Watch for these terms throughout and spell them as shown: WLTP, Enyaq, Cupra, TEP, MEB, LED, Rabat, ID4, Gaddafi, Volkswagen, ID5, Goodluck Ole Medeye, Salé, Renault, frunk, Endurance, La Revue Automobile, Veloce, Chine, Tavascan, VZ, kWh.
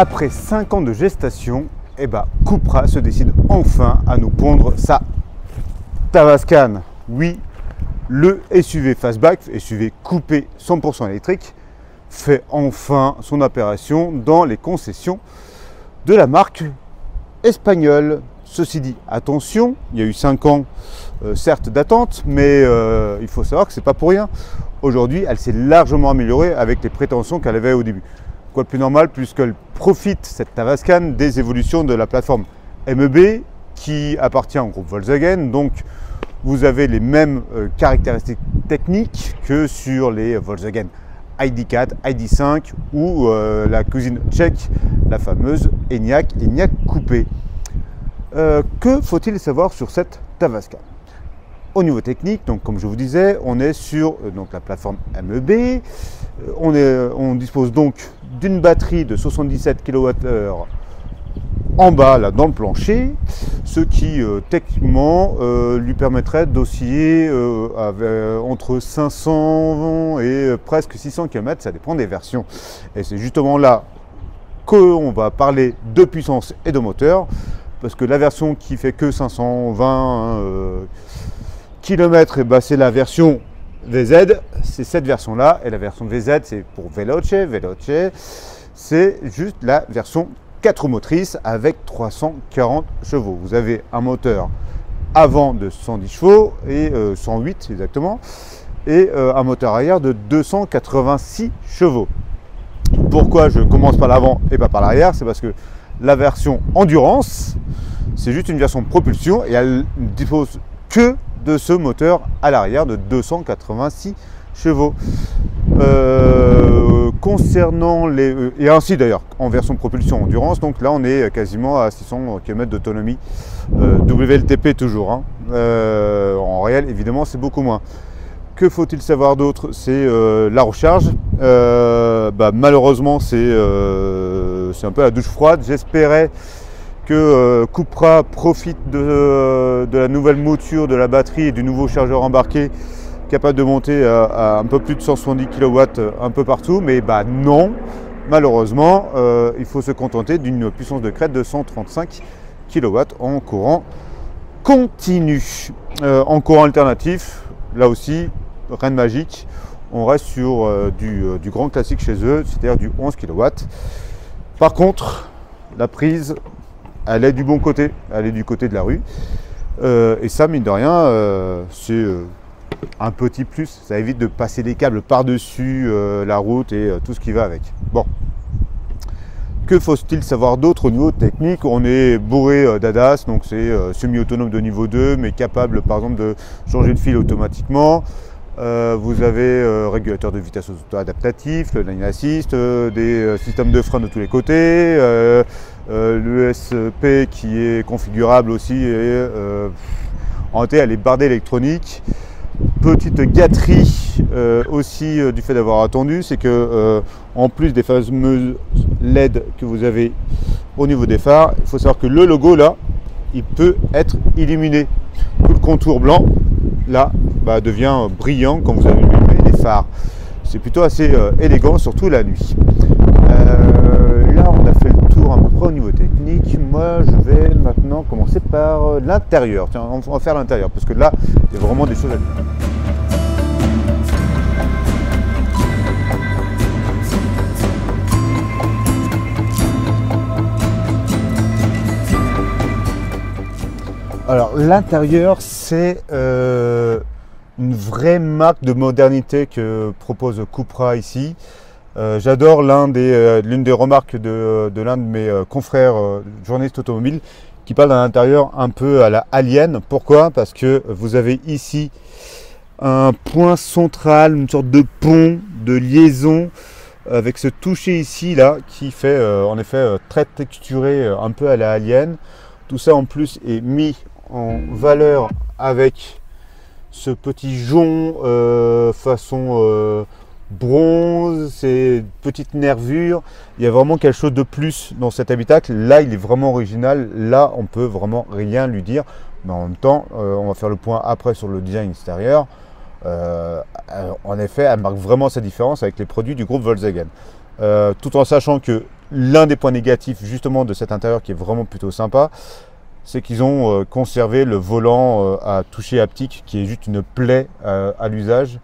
Après 5 ans de gestation, eh ben, Cupra se décide enfin à nous pondre sa Tavascan. Oui, le SUV fastback, SUV coupé 100% électrique, fait enfin son apparition dans les concessions de la marque espagnole. Ceci dit, attention, il y a eu 5 ans certes d'attente, mais il faut savoir que ce n'est pas pour rien. Aujourd'hui, elle s'est largement améliorée avec les prétentions qu'elle avait au début. Quoi de plus normal puisqu'elle profite, cette Tavascan, des évolutions de la plateforme MEB qui appartient au groupe Volkswagen. Donc, vous avez les mêmes caractéristiques techniques que sur les Volkswagen ID4, ID5 ou la cousine tchèque, la fameuse Enyaq, Enyaq coupé. Que faut-il savoir sur cette Tavascan? Au niveau technique, donc comme je vous disais, on est sur donc, la plateforme MEB. On dispose donc d'une batterie de 77 kWh en bas, là, dans le plancher, ce qui techniquement lui permettrait d'osciller entre 500 et presque 600 km, ça dépend des versions. Et c'est justement là qu'on va parler de puissance et de moteur, parce que la version qui fait que 520 km, ben c'est la version VZ, c'est cette version-là, et la version VZ, c'est pour Veloce, Veloce, c'est juste la version 4 motrices avec 340 chevaux. Vous avez un moteur avant de 110 chevaux, et 108 exactement, et un moteur arrière de 286 chevaux. Pourquoi je commence par l'avant et pas par l'arrière? C'est parce que la version Endurance, c'est juste une version propulsion et elle ne dispose que de ce moteur à l'arrière de 286 chevaux. Concernant les... et ainsi d'ailleurs, en version propulsion Endurance, donc là on est quasiment à 600 km d'autonomie. WLTP toujours, hein. En réel évidemment c'est beaucoup moins. Que faut-il savoir d'autre? C'est la recharge. Malheureusement, c'est un peu la douche froide. J'espérais que Cupra profite de la nouvelle mouture de la batterie et du nouveau chargeur embarqué capable de monter à un peu plus de 170 kW un peu partout. Mais bah, non, malheureusement, il faut se contenter d'une puissance de crête de 135 kW en courant continu. En courant alternatif, là aussi, rien de magique, on reste sur du grand classique chez eux, c'est-à-dire du 11 kW. Par contre, la prise, elle est du bon côté, elle est du côté de la rue. Et ça, mine de rien, c'est un petit plus, ça évite de passer des câbles par-dessus la route et tout ce qui va avec. Bon, que faut-il savoir d'autre au niveau technique? On est bourré d'ADAS, donc c'est semi-autonome de niveau 2, mais capable par exemple de changer de fil automatiquement. Vous avez régulateur de vitesse auto-adaptatif, le line assist, des systèmes de frein de tous les côtés, l'USP qui est configurable aussi, et en réalité elle est bardée électronique. Petite gâterie aussi du fait d'avoir attendu, c'est que en plus des fameuses LED que vous avez au niveau des phares, il faut savoir que le logo là, il peut être illuminé. Tout le contour blanc là devient brillant quand vous avez allumé les phares. C'est plutôt assez élégant, surtout la nuit. Là, on a fait le tour à peu près au niveau technique. Moi, je vais maintenant commencer par l'intérieur. Tiens, on va faire l'intérieur parce que là, il y a vraiment des choses à dire. Alors l'intérieur, c'est une vraie marque de modernité que propose Cupra ici. J'adore l'une des remarques de l'un de mes confrères journalistes automobiles qui parle d'un intérieur un peu à la Alien. Pourquoi? Parce que vous avez ici un point central, une sorte de pont, de liaison avec ce toucher ici là qui fait en effet très texturé, un peu à la Alien. Tout ça en plus est mis en valeur avec ce petit jonc façon bronze, ces petites nervures. Il y a vraiment quelque chose de plus dans cet habitacle. Là, il est vraiment original. Là, on peut vraiment rien lui dire. Mais en même temps, on va faire le point après sur le design extérieur. En effet, elle marque vraiment sa différence avec les produits du groupe Volkswagen. Tout en sachant que l'un des points négatifs justement de cet intérieur qui est vraiment plutôt sympa, c'est qu'ils ont conservé le volant à toucher haptique qui est juste une plaie à l'usage.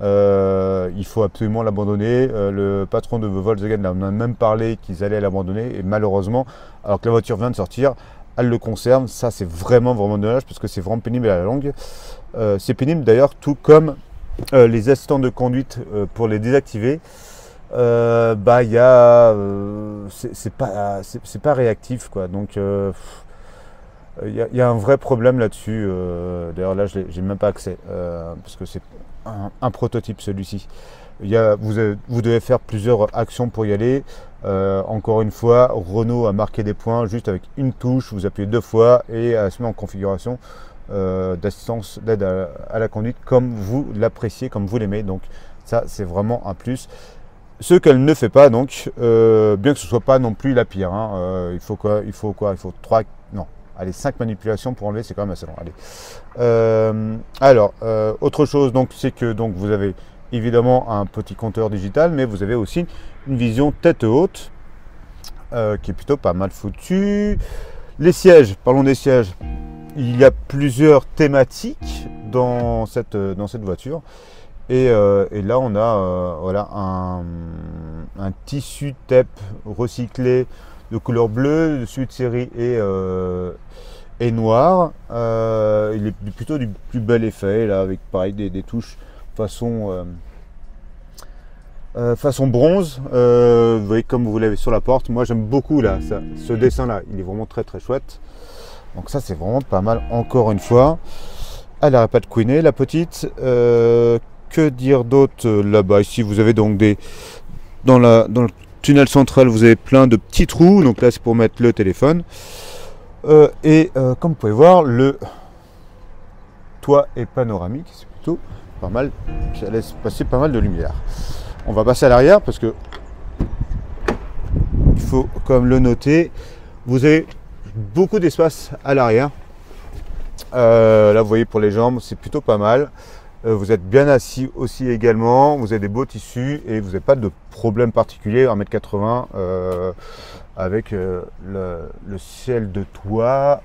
Il faut absolument l'abandonner. Le patron de Volkswagen en a même parlé qu'ils allaient l'abandonner et malheureusement, alors que la voiture vient de sortir, elle le conserve. Ça, c'est vraiment dommage parce que c'est vraiment pénible à la longue. C'est pénible d'ailleurs, tout comme les assistants de conduite pour les désactiver. C'est pas réactif quoi. Donc il y a un vrai problème là-dessus. D'ailleurs là, je n'ai même pas accès parce que c'est un prototype celui-ci. Vous devez faire plusieurs actions pour y aller. Encore une fois, Renault a marqué des points juste avec une touche. Vous appuyez deux fois et elle se met en configuration d'assistance, d'aide à la conduite comme vous l'appréciez, comme vous l'aimez. Donc ça, c'est vraiment un plus. Ce qu'elle ne fait pas, donc, bien que ce soit pas non plus la pire, hein, il faut 3, non, allez, 5 manipulations pour enlever, c'est quand même assez long. Allez. Autre chose, donc, c'est que donc, vous avez évidemment un petit compteur digital, mais vous avez aussi une vision tête haute qui est plutôt pas mal foutue. Les sièges, parlons des sièges, il y a plusieurs thématiques dans cette voiture. Et là, on a voilà, un tissu TEP recyclé de couleur bleue, dessus de série et noir. Il est plutôt du plus bel effet, là, avec pareil des touches façon bronze. Vous voyez comme vous l'avez sur la porte. Moi, j'aime beaucoup là, ce dessin-là. Il est vraiment très chouette. Donc ça, c'est vraiment pas mal, encore une fois. Elle n'arrête pas de couiner, la petite. Que dire d'autre là-bas? Ici, vous avez donc dans le tunnel central, vous avez plein de petits trous. Donc là, c'est pour mettre le téléphone. Comme vous pouvez voir, le toit est panoramique. C'est plutôt pas mal. Ça laisse passer pas mal de lumière. On va passer à l'arrière parce que il faut comme le noter. Vous avez beaucoup d'espace à l'arrière. Là, vous voyez pour les jambes, c'est plutôt pas mal. Vous êtes bien assis aussi également, vous avez des beaux tissus et vous n'avez pas de problème particulier, 1m80 avec le ciel de toit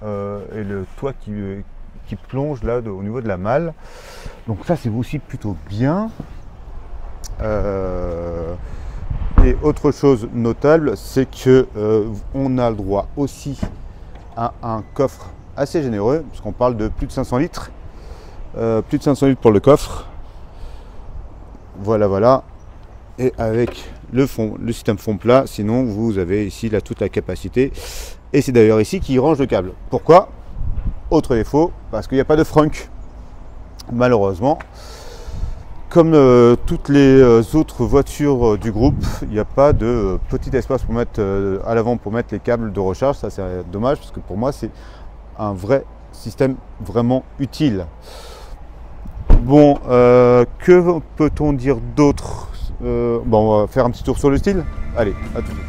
et le toit qui plonge là au niveau de la malle. Donc ça, c'est aussi plutôt bien. Et autre chose notable, c'est que on a le droit aussi à un coffre assez généreux, puisqu'on parle de plus de 500 litres. Plus de 500 litres pour le coffre, voilà, et avec le système fond plat, sinon vous avez ici là toute la capacité, et c'est d'ailleurs ici qu'il range le câble. Pourquoi? Autre défaut, parce qu'il n'y a pas de frunk, malheureusement, comme toutes les autres voitures du groupe, il n'y a pas de petit espace pour mettre à l'avant pour mettre les câbles de recharge. Ça, c'est dommage, parce que pour moi, c'est un vrai système vraiment utile. Bon, que peut-on dire d'autre? On va faire un petit tour sur le style. Allez, à tout de suite.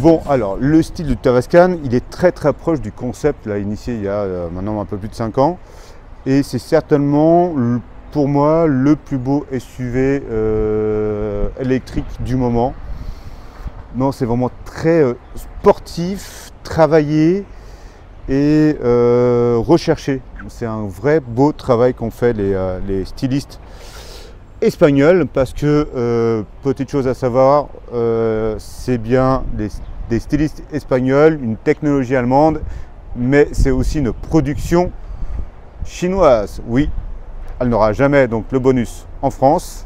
Bon, alors le style du Tavascan, il est très proche du concept là, initié il y a maintenant un peu plus de 5 ans. Et c'est certainement, pour moi, le plus beau SUV électrique du moment. Non, c'est vraiment très sportif, travaillé et recherché. C'est un vrai beau travail qu'ont fait les stylistes espagnols, parce que, petite chose à savoir, c'est bien des stylistes espagnols, une technologie allemande, mais c'est aussi une production chinoise. Oui, elle n'aura jamais donc le bonus en France,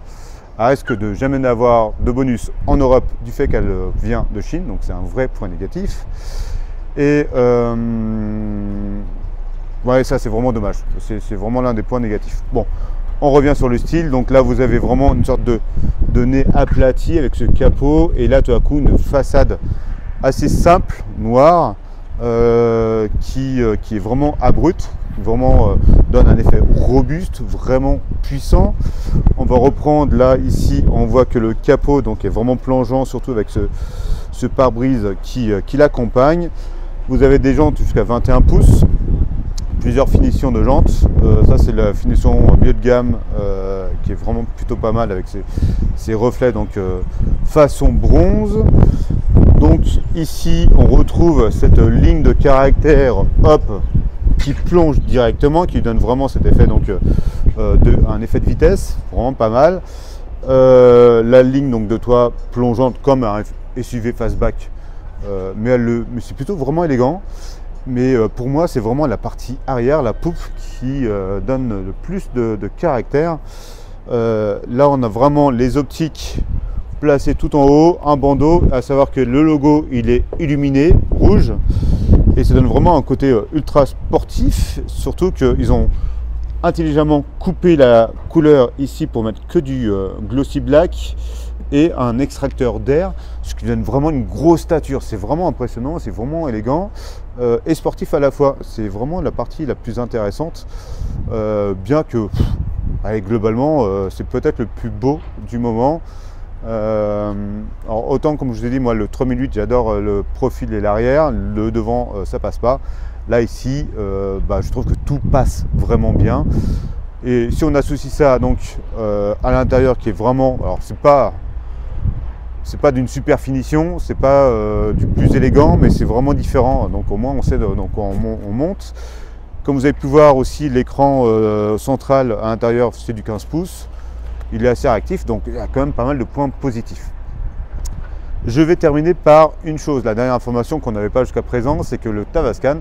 à risque de jamais n'avoir de bonus en Europe du fait qu'elle vient de Chine, donc c'est un vrai point négatif. Et ouais, ça, c'est vraiment dommage, c'est vraiment l'un des points négatifs. Bon, on revient sur le style. Donc là, vous avez vraiment une sorte de nez aplati avec ce capot, et là tout à coup une façade assez simple, noire, qui est vraiment abrupte, qui vraiment donne un effet robuste, vraiment puissant. On va reprendre là, ici, on voit que le capot donc est vraiment plongeant, surtout avec ce pare-brise qui l'accompagne. Vous avez des jantes jusqu'à 21 pouces, plusieurs finitions de jantes. Ça, c'est la finition milieu de gamme qui est vraiment plutôt pas mal avec ces reflets donc façon bronze. Donc ici, on retrouve cette ligne de caractère hop qui plonge directement, qui donne vraiment cet effet donc un effet de vitesse, vraiment pas mal. La ligne donc de toit plongeante comme un SUV fastback, mais c'est plutôt vraiment élégant. Mais pour moi, c'est vraiment la partie arrière, la poupe, qui donne le plus de caractère. Là, on a vraiment les optiques placé tout en haut, un bandeau, à savoir que le logo il est illuminé rouge et ça donne vraiment un côté ultra sportif, surtout qu'ils ont intelligemment coupé la couleur ici pour mettre que du glossy black et un extracteur d'air, ce qui donne vraiment une grosse stature. C'est vraiment impressionnant, c'est vraiment élégant et sportif à la fois. C'est vraiment la partie la plus intéressante, bien que allez, globalement c'est peut-être le plus beau du moment. Alors autant, comme je vous ai dit, moi le 3008 j'adore le profil et l'arrière, le devant ça passe pas. Là ici je trouve que tout passe vraiment bien, et si on associe ça donc à l'intérieur qui est vraiment, alors c'est pas d'une super finition, c'est pas du plus élégant, mais c'est vraiment différent, donc au moins on sait donc on monte. Comme vous avez pu voir aussi, l'écran central à l'intérieur c'est du 15 pouces. Il est assez réactif, donc il y a quand même pas mal de points positifs. Je vais terminer par une chose. La dernière information qu'on n'avait pas jusqu'à présent, c'est que le Tavascan,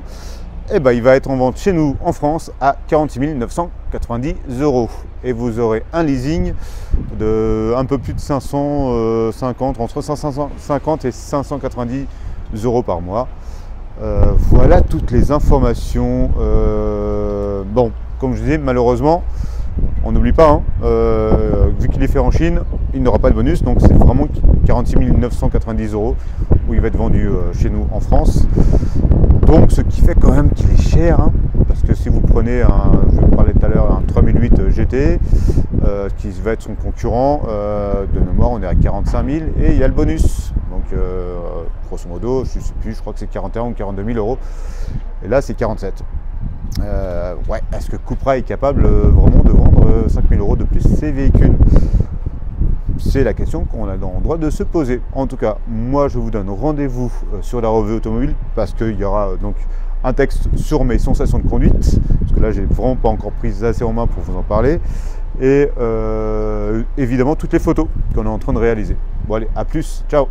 il va être en vente chez nous en France à 46 990 €. Et vous aurez un leasing de un peu plus de 550, entre 550 et 590 € par mois. Voilà toutes les informations. Bon, comme je disais, malheureusement, on n'oublie pas, hein, vu qu'il est fait en Chine, il n'aura pas de bonus, donc c'est vraiment 46 990 € où il va être vendu chez nous en France. Donc ce qui fait quand même qu'il est cher, hein, parce que si vous prenez, je vous parlais tout à l'heure, un 3008 GT, qui va être son concurrent, de mémoire on est à 45 000 € et il y a le bonus. Donc grosso modo, je ne sais plus, je crois que c'est 41 ou 42 000 €. Et là c'est 47. Ouais, est-ce que Cupra est capable vraiment de vendre 5 000 € de plus ces véhicules? C'est la question qu'on a le droit de se poser. En tout cas, moi je vous donne rendez-vous sur la revue automobile, parce qu'il y aura donc un texte sur mes sensations de conduite, parce que là j'ai vraiment pas encore pris assez en main pour vous en parler, et évidemment toutes les photos qu'on est en train de réaliser. Bon allez, à plus, ciao.